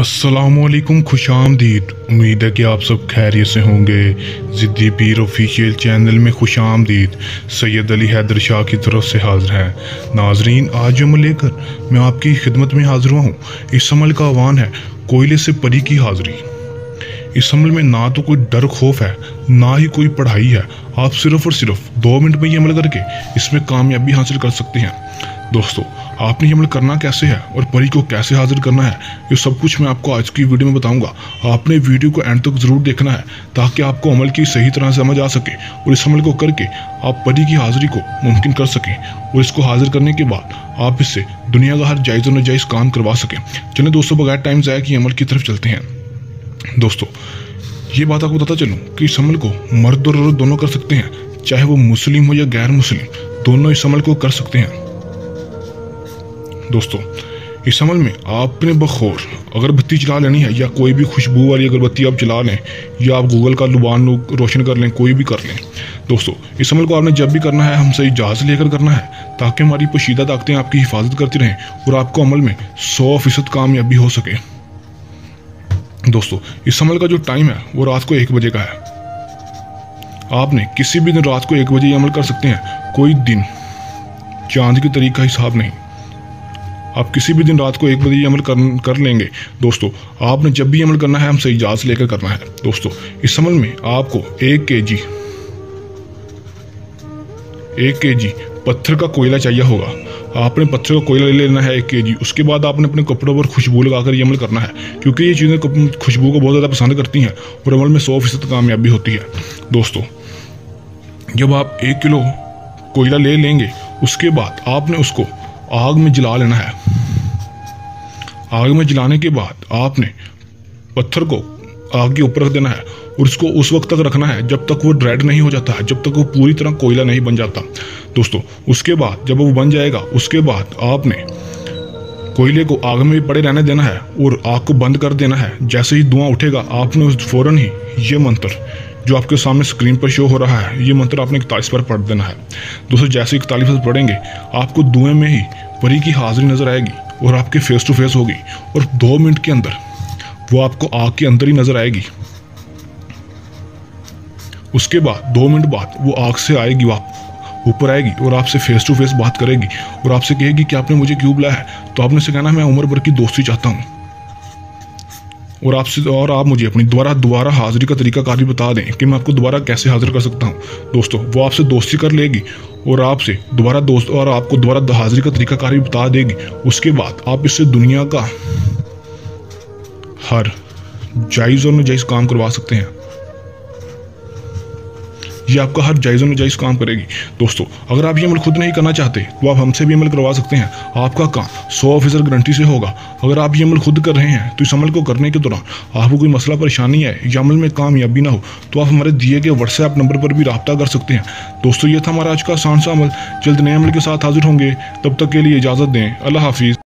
अस्सलामुअलैकुम, खुश आमदीद। उम्मीद है कि आप सब खैरियत से होंगे। ज़िद्दी पीर ऑफिशियल चैनल में खुश आमदीद। सैयद अली हैदर शाह की तरफ से हाज़िर है। नाजरीन, आज अमल लेकर मैं आपकी खिदमत में हाज़िर हुआ हूँ। इस अमल का आह्वान है कोयले से परी की हाज़िरी। इस अमल में ना तो कोई डर खौफ है, ना ही कोई पढ़ाई है। आप सिर्फ और सिर्फ 2 मिनट में ये अमल करके इसमें कामयाबी हासिल कर सकते हैं। दोस्तों, आपने ये अमल करना कैसे है और परी को कैसे हाजिर करना है, ये सब कुछ मैं आपको आज की वीडियो में बताऊंगा। आपने वीडियो को एंड तक ज़रूर देखना है ताकि आपको अमल की सही तरह से समझ आ सके और इस अमल को करके आप परी की हाज़िरी को मुमकिन कर सकें और इसको हाजिर करने के बाद आप इससे दुनिया का हर जायज़ और नाजायज़ काम करवा सकें। चलिए दोस्तों, बगैर टाइम ज़ाया किए अमल की तरफ चलते हैं। दोस्तों, ये बात आपको बताता चलूँ कि इस अमल को मर्द और औरत दोनों कर सकते हैं, चाहे वो मुस्लिम हो या गैर मुस्लिम, दोनों इस अमल को कर सकते हैं। दोस्तों, इस अमल में आपने बखौर अगरबत्ती जला लेनी है या कोई भी खुशबू वाली अगरबत्ती आप जला लें या आप गूगल का लुबान रोशन कर लें, कोई भी कर लें। दोस्तों, इस अमल को आपने जब भी करना है हमसे इजाज़त लेकर करना है ताकि हमारी पोशीदा ताकतें आपकी हिफाजत करती रहें और आपको अमल में 100% कामयाबी हो सके। दोस्तों, इस अमल का जो टाइम है वो रात को 1 बजे का है। आपने किसी भी दिन रात को 1 बजे ये अमल कर सकते हैं, कोई दिन चांद की तारीख का हिसाब नहीं। आप किसी भी दिन रात को 1 बजे ये अमल कर लेंगे। दोस्तों, आपने जब भी अमल करना है हमसे इजाज़त लेकर करना है। दोस्तों, इस अमल में आपको 1 केजी पत्थर का कोयला चाहिए होगा। आपने पत्थर का कोयला ले लेना है 1 केजी। उसके बाद आपने अपने कपड़ों पर खुशबू लगाकर ये अमल करना है, क्योंकि ये चीज़ें खुशबू को बहुत ज़्यादा पसंद करती हैं और अमल में 100% कामयाबी होती है। दोस्तों, जब आप 1 किलो कोयला ले लेंगे उसके बाद आपने उसको आग में जला लेना है। आग में जलाने के बाद आपने पत्थर को आग के ऊपर रख देना है और उसको उस वक्त तक रखना है जब तक वो रेड नहीं हो जाता है, जब तक वो पूरी तरह कोयला नहीं बन जाता। दोस्तों, उसके बाद जब वो बन जाएगा उसके बाद आपने कोयले को आग में पड़े रहने देना है और आग को बंद कर देना है। जैसे ही धुआं उठेगा आपने उस फ़ौरन ही ये मंत्र जो आपके सामने स्क्रीन पर शो हो रहा है, ये मंत्र आपने 41 बार पढ़ देना है। दोस्तों, जैसे 41 बार पढ़ेंगे आपको धुएँ में ही परी की हाज़िरी नज़र आएगी और आपके फेस टू फेस होगी और 2 मिनट के अंदर वो आपको आग के अंदर ही नज़र आएगी। उसके बाद 2 मिनट बाद वो आग से आएगी, ऊपर आएगी और आपसे फेस टू फेस बात करेगी और आपसे कहेगी कि आपने मुझे क्यों बुलाया है। तो आपने से कहना, मैं उम्र भर की दोस्ती चाहता हूँ और आप मुझे अपनी दोबारा हाज़िरी का तरीकाकार भी बता दें कि मैं आपको दोबारा कैसे हाजिर कर सकता हूँ। दोस्तों, वो आपसे दोस्ती कर लेगी और आपसे दोबारा आपको दोबारा हाज़िरी का तरीकाकार भी बता देगी। उसके बाद आप इससे दुनिया का हर जायज़ और नाजायज़ काम करवा सकते हैं। ये आपका हर जायज़ और नाजायज़ काम करेगी। दोस्तों, अगर आप ये अमल खुद नहीं करना चाहते तो आप हमसे भी अमल करवा सकते हैं। आपका काम 100% गारंटी से होगा। अगर आप ये अमल खुद कर रहे हैं तो इस अमल को करने के दौरान आपको कोई मसला परेशानी है या अमल में कामयाबी ना हो तो आप हमारे दिए गए व्हाट्सएप नंबर पर भी रब्ता कर सकते हैं। दोस्तों, ये था हमारा आज का आसान सा अमल। जल्द नए अमल के साथ हाजिर होंगे, तब तक के लिए इजाज़त दें। अल्लाह हाफिज़।